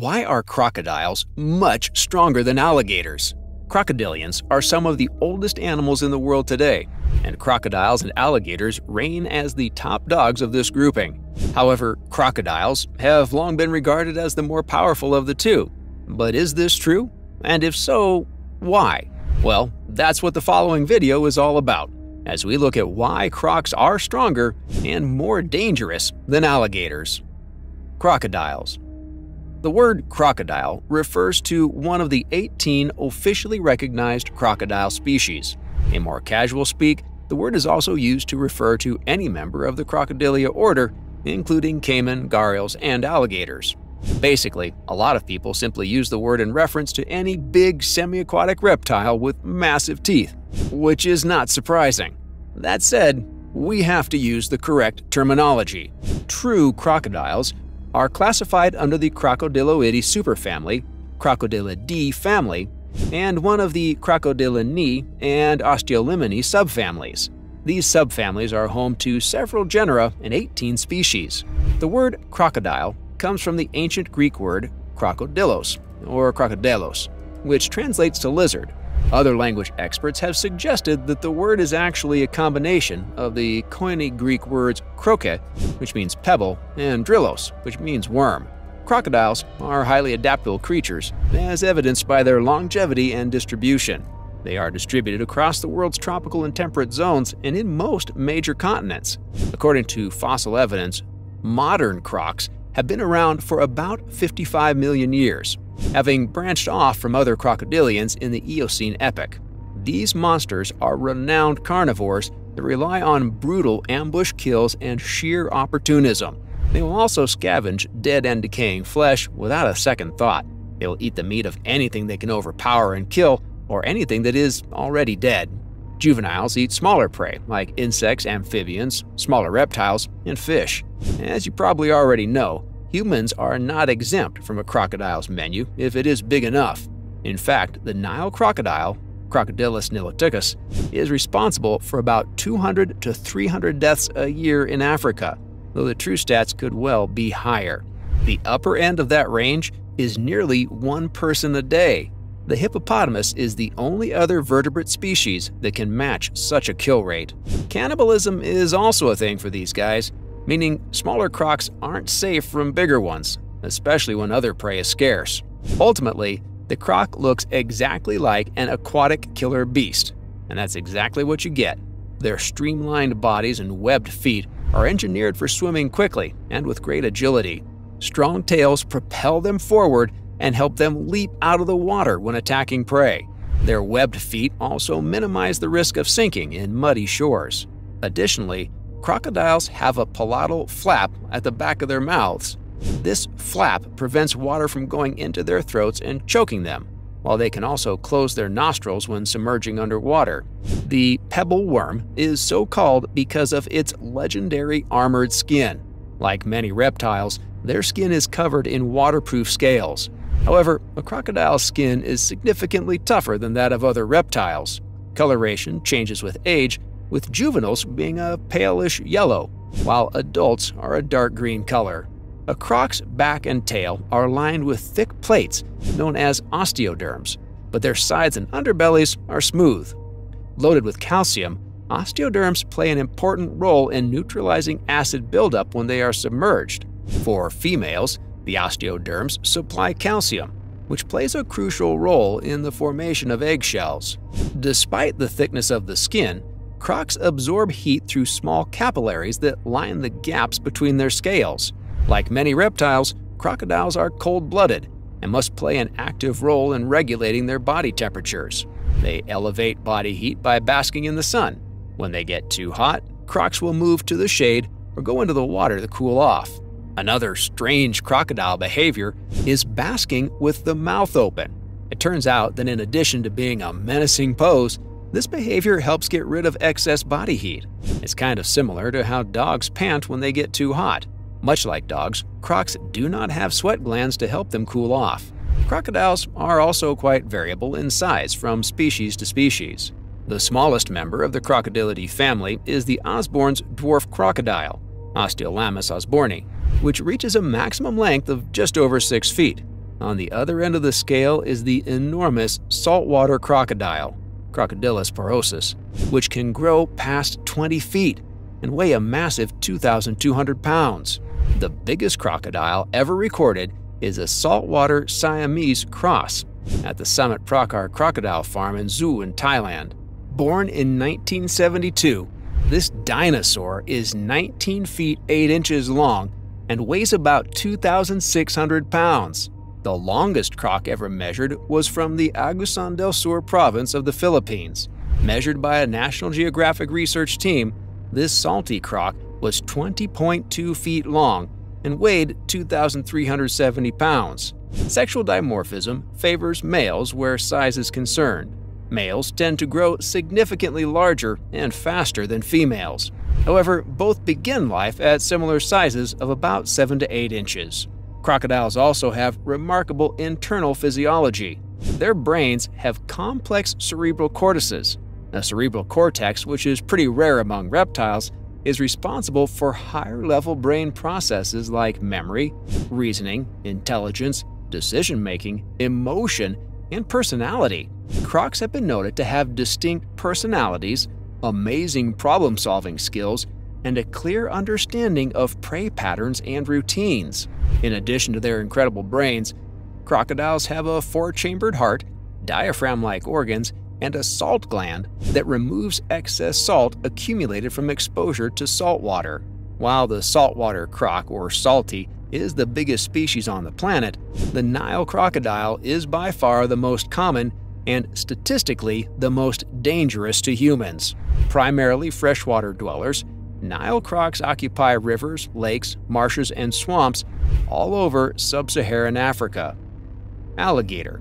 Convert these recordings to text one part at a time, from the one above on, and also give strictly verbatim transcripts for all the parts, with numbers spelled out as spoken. Why are crocodiles much stronger than alligators? Crocodilians are some of the oldest animals in the world today, and crocodiles and alligators reign as the top dogs of this grouping. However, crocodiles have long been regarded as the more powerful of the two. But is this true? And if so, why? Well, that's what the following video is all about, as we look at why crocs are stronger and more dangerous than alligators. Crocodiles. The word crocodile refers to one of the eighteen officially recognized crocodile species. In more casual speak, the word is also used to refer to any member of the Crocodilea order, including caiman, gharials, and alligators. Basically, a lot of people simply use the word in reference to any big semi-aquatic reptile with massive teeth, which is not surprising. That said, we have to use the correct terminology. True crocodiles are classified under the Crocodiloidae superfamily, Crocodilidae family, and one of the Crocodilini and Osteolimini subfamilies. These subfamilies are home to several genera and eighteen species. The word crocodile comes from the ancient Greek word crocodilos, or crocodilos, which translates to lizard. Other language experts have suggested that the word is actually a combination of the Koine Greek words croke, which means pebble, and drillos, which means worm. Crocodiles are highly adaptable creatures, as evidenced by their longevity and distribution. They are distributed across the world's tropical and temperate zones and in most major continents. According to fossil evidence, modern crocs have been around for about fifty-five million years, having branched off from other crocodilians in the Eocene epoch. These monsters are renowned carnivores that rely on brutal ambush kills and sheer opportunism. They will also scavenge dead and decaying flesh without a second thought. They will eat the meat of anything they can overpower and kill, or anything that is already dead. Juveniles eat smaller prey, like insects, amphibians, smaller reptiles, and fish. As you probably already know, humans are not exempt from a crocodile's menu if it is big enough. In fact, the Nile crocodile, Crocodilus niloticus, is responsible for about two hundred to three hundred deaths a year in Africa, though the true stats could well be higher. The upper end of that range is nearly one person a day. The hippopotamus is the only other vertebrate species that can match such a kill rate. Cannibalism is also a thing for these guys, meaning smaller crocs aren't safe from bigger ones, especially when other prey is scarce. Ultimately, the croc looks exactly like an aquatic killer beast, and that's exactly what you get. Their streamlined bodies and webbed feet are engineered for swimming quickly and with great agility. Strong tails propel them forward and help them leap out of the water when attacking prey. Their webbed feet also minimize the risk of sinking in muddy shores. Additionally, crocodiles have a palatal flap at the back of their mouths. This flap prevents water from going into their throats and choking them, while they can also close their nostrils when submerging underwater. The pebble worm is so called because of its legendary armored skin. Like many reptiles, their skin is covered in waterproof scales. However, a crocodile's skin is significantly tougher than that of other reptiles. Coloration changes with age, with juveniles being a palish yellow, while adults are a dark green color. A croc's back and tail are lined with thick plates known as osteoderms, but their sides and underbellies are smooth. Loaded with calcium, osteoderms play an important role in neutralizing acid buildup when they are submerged. For females, the osteoderms supply calcium, which plays a crucial role in the formation of eggshells. Despite the thickness of the skin, crocs absorb heat through small capillaries that line the gaps between their scales. Like many reptiles, crocodiles are cold-blooded and must play an active role in regulating their body temperatures. They elevate body heat by basking in the sun. When they get too hot, crocs will move to the shade or go into the water to cool off. Another strange crocodile behavior is basking with the mouth open. It turns out that in addition to being a menacing pose, this behavior helps get rid of excess body heat. It's kind of similar to how dogs pant when they get too hot. Much like dogs, crocs do not have sweat glands to help them cool off. Crocodiles are also quite variable in size from species to species. The smallest member of the Crocodilidae family is the Osborn's dwarf crocodile, Osteolaemus osborni, which reaches a maximum length of just over six feet. On the other end of the scale is the enormous saltwater crocodile, Crocodilus porosus, which can grow past twenty feet and weigh a massive two thousand two hundred pounds. The biggest crocodile ever recorded is a saltwater Siamese cross at the Samut Prakan Crocodile Farm and Zoo in Thailand. Born in nineteen seventy-two, this dinosaur is nineteen feet eight inches long and weighs about two thousand six hundred pounds. The longest croc ever measured was from the Agusan del Sur province of the Philippines. Measured by a National Geographic research team, this salty croc was twenty point two feet long and weighed two thousand three hundred seventy pounds. Sexual dimorphism favors males where size is concerned. Males tend to grow significantly larger and faster than females. However, both begin life at similar sizes of about seven to eight inches. Crocodiles also have remarkable internal physiology. Their brains have complex cerebral cortices. A cerebral cortex, which is pretty rare among reptiles, is responsible for higher-level brain processes like memory, reasoning, intelligence, decision-making, emotion, and personality. Crocs have been noted to have distinct personalities, amazing problem-solving skills, and a clear understanding of prey patterns and routines. In addition to their incredible brains, crocodiles have a four-chambered heart, diaphragm-like organs, and a salt gland that removes excess salt accumulated from exposure to salt water. While the saltwater croc, or salty, is the biggest species on the planet, the Nile crocodile is by far the most common and statistically the most dangerous to humans. Primarily freshwater dwellers, Nile crocs occupy rivers, lakes, marshes, and swamps all over sub-Saharan Africa. Alligator.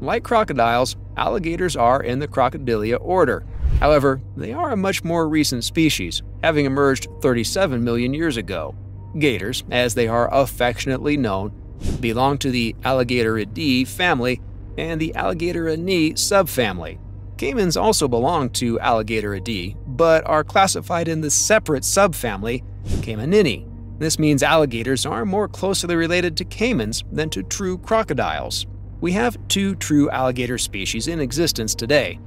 Like crocodiles, alligators are in the Crocodylidea order. However, they are a much more recent species, having emerged thirty-seven million years ago. Gators, as they are affectionately known, belong to the Alligatoridae family and the Alligatorinae subfamily. Caimans also belong to Alligatoridae, but are classified in the separate subfamily Caimanini. This means alligators are more closely related to caimans than to true crocodiles. We have two true alligator species in existence today: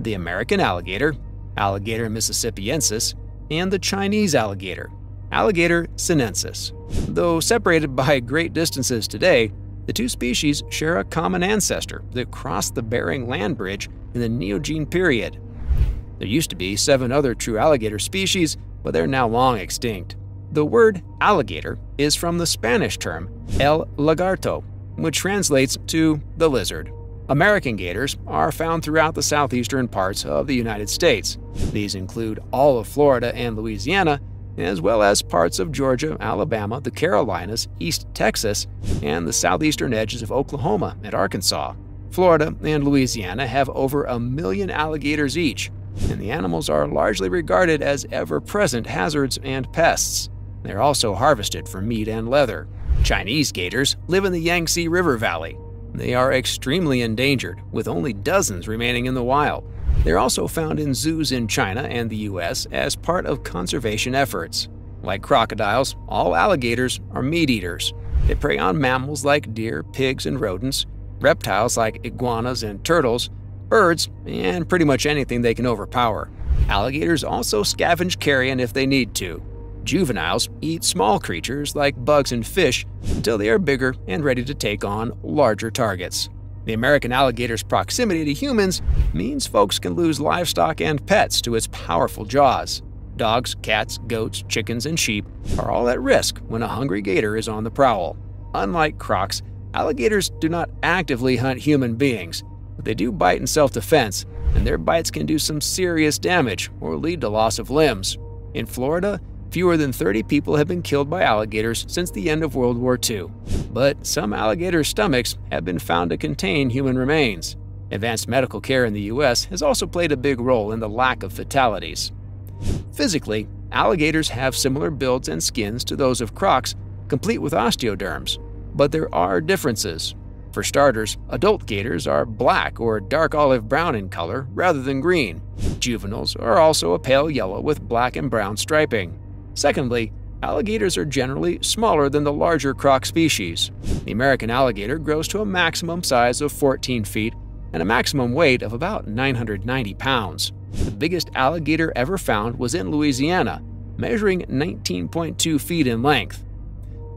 the American alligator, Alligator mississippiensis, and the Chinese alligator, Alligator sinensis. Though separated by great distances today, the two species share a common ancestor that crossed the Bering land bridge in the Neogene period. There used to be seven other true alligator species, but they're now long extinct. The word alligator is from the Spanish term el lagarto, which translates to the lizard. American gators are found throughout the southeastern parts of the United States. These include all of Florida and Louisiana, as well as parts of Georgia, Alabama, the Carolinas, East Texas, and the southeastern edges of Oklahoma and Arkansas. Florida and Louisiana have over a million alligators each, and the animals are largely regarded as ever-present hazards and pests. They're also harvested for meat and leather. Chinese gators live in the Yangtze River Valley. They are extremely endangered, with only dozens remaining in the wild. They're also found in zoos in China and the U S as part of conservation efforts. Like crocodiles, all alligators are meat-eaters. They prey on mammals like deer, pigs, and rodents, reptiles like iguanas and turtles, birds, and pretty much anything they can overpower. Alligators also scavenge carrion if they need to. Juveniles eat small creatures like bugs and fish until they are bigger and ready to take on larger targets. The American alligator's proximity to humans means folks can lose livestock and pets to its powerful jaws. Dogs, cats, goats, chickens, and sheep are all at risk when a hungry gator is on the prowl. Unlike crocs, alligators do not actively hunt human beings, but they do bite in self-defense, and their bites can do some serious damage or lead to loss of limbs. In Florida, fewer than thirty people have been killed by alligators since the end of World War Two, but some alligator stomachs have been found to contain human remains. Advanced medical care in the U S has also played a big role in the lack of fatalities. Physically, alligators have similar builds and skins to those of crocs, complete with osteoderms, but there are differences. For starters, adult gators are black or dark olive-brown in color rather than green. Juveniles are also a pale yellow with black and brown striping. Secondly, Alligators are generally smaller than the larger croc species. The American alligator grows to a maximum size of fourteen feet and a maximum weight of about nine hundred ninety pounds. The biggest alligator ever found was in Louisiana, measuring nineteen point two feet in length.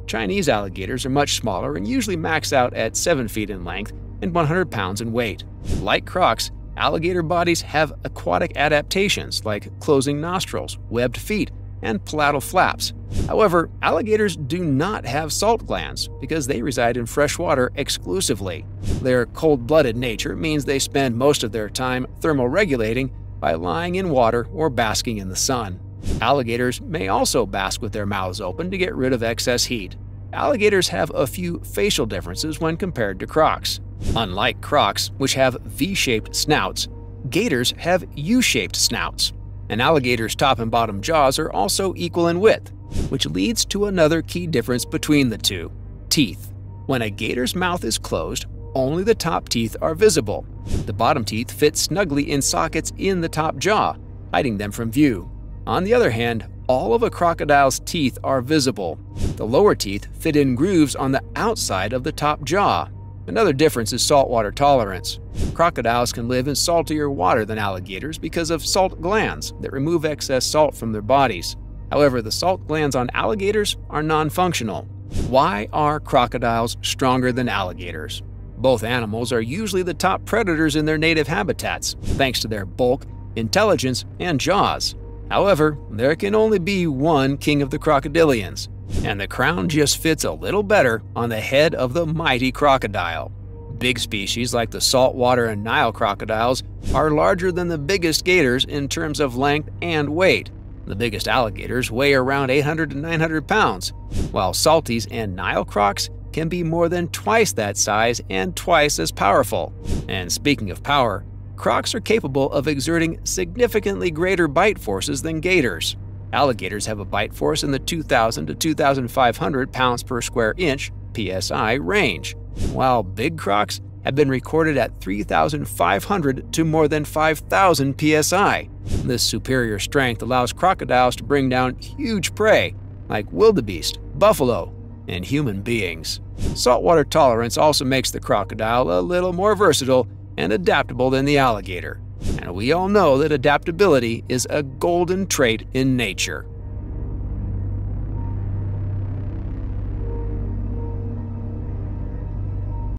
Chinese alligators are much smaller and usually max out at seven feet in length and one hundred pounds in weight. Like crocs, alligator bodies have aquatic adaptations like closing nostrils, webbed feet, and palatal flaps. However, alligators do not have salt glands because they reside in fresh water exclusively. Their cold-blooded nature means they spend most of their time thermoregulating by lying in water or basking in the sun. Alligators may also bask with their mouths open to get rid of excess heat. Alligators have a few facial differences when compared to crocs. Unlike crocs, which have V-shaped snouts, gators have U-shaped snouts. An alligator's top and bottom jaws are also equal in width, which leads to another key difference between the two – teeth. When a gator's mouth is closed, only the top teeth are visible. The bottom teeth fit snugly in sockets in the top jaw, hiding them from view. On the other hand, all of a crocodile's teeth are visible. The lower teeth fit in grooves on the outside of the top jaw. Another difference is saltwater tolerance. Crocodiles can live in saltier water than alligators because of salt glands that remove excess salt from their bodies. However, the salt glands on alligators are non-functional. Why are crocodiles stronger than alligators? Both animals are usually the top predators in their native habitats, thanks to their bulk, intelligence, and jaws. However, there can only be one king of the crocodilians, and the crown just fits a little better on the head of the mighty crocodile. Big species like the saltwater and Nile crocodiles are larger than the biggest gators in terms of length and weight. The biggest alligators weigh around eight hundred to nine hundred pounds, while salties and Nile crocs can be more than twice that size and twice as powerful. And speaking of power, crocs are capable of exerting significantly greater bite forces than gators. Alligators have a bite force in the two thousand to two thousand five hundred pounds per square inch P S I range, while big crocs have been recorded at three thousand five hundred to more than five thousand P S I. This superior strength allows crocodiles to bring down huge prey like wildebeest, buffalo, and human beings. Saltwater tolerance also makes the crocodile a little more versatile and adaptable than the alligator. And we all know that adaptability is a golden trait in nature.